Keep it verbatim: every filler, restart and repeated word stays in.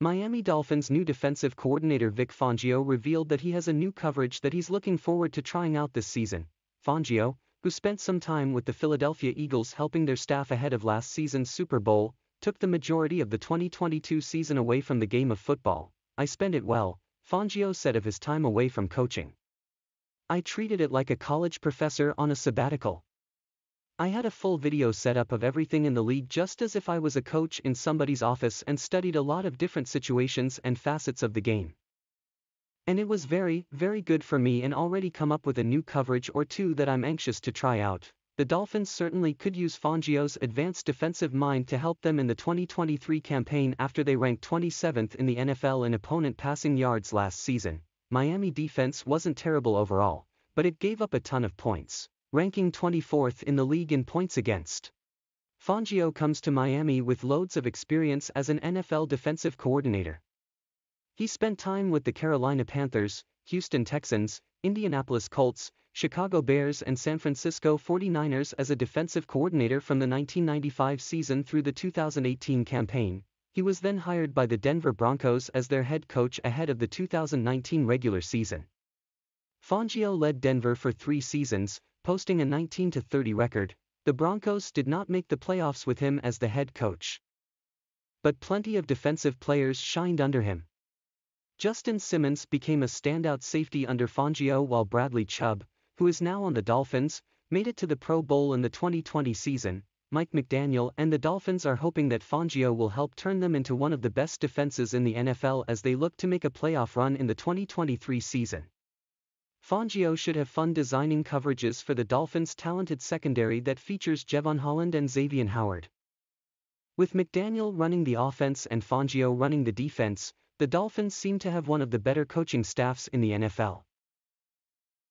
Miami Dolphins' new defensive coordinator Vic Fangio revealed that he has a new coverage that he's looking forward to trying out this season. Fangio, who spent some time with the Philadelphia Eagles helping their staff ahead of last season's Super Bowl, took the majority of the twenty twenty-two season away from the game of football. "I spent it well," Fangio said of his time away from coaching. "I treated it like a college professor on a sabbatical. I had a full video setup of everything in the league just as if I was a coach in somebody's office and studied a lot of different situations and facets of the game. And it was very, very good for me and already come up with a new coverage or two that I'm anxious to try out." The Dolphins certainly could use Fangio's advanced defensive mind to help them in the twenty twenty-three campaign after they ranked twenty-seventh in the N F L in opponent passing yards last season. "Miami defense wasn't terrible overall, but it gave up a ton of points, ranking twenty-fourth in the league in points against." Fangio comes to Miami with loads of experience as an N F L defensive coordinator. He spent time with the Carolina Panthers, Houston Texans, Indianapolis Colts, Chicago Bears and San Francisco forty-niners as a defensive coordinator from the nineteen ninety-five season through the two thousand eighteen campaign. He was then hired by the Denver Broncos as their head coach ahead of the two thousand nineteen regular season. Fangio led Denver for three seasons, posting a nineteen to thirty record. The Broncos did not make the playoffs with him as the head coach, but plenty of defensive players shined under him. Justin Simmons became a standout safety under Fangio, while Bradley Chubb, who is now on the Dolphins, made it to the Pro Bowl in the twenty twenty season. Mike McDaniel and the Dolphins are hoping that Fangio will help turn them into one of the best defenses in the N F L as they look to make a playoff run in the twenty twenty-three season. Fangio should have fun designing coverages for the Dolphins' talented secondary that features Jevon Holland and Xavier Howard. With McDaniel running the offense and Fangio running the defense, the Dolphins seem to have one of the better coaching staffs in the N F L.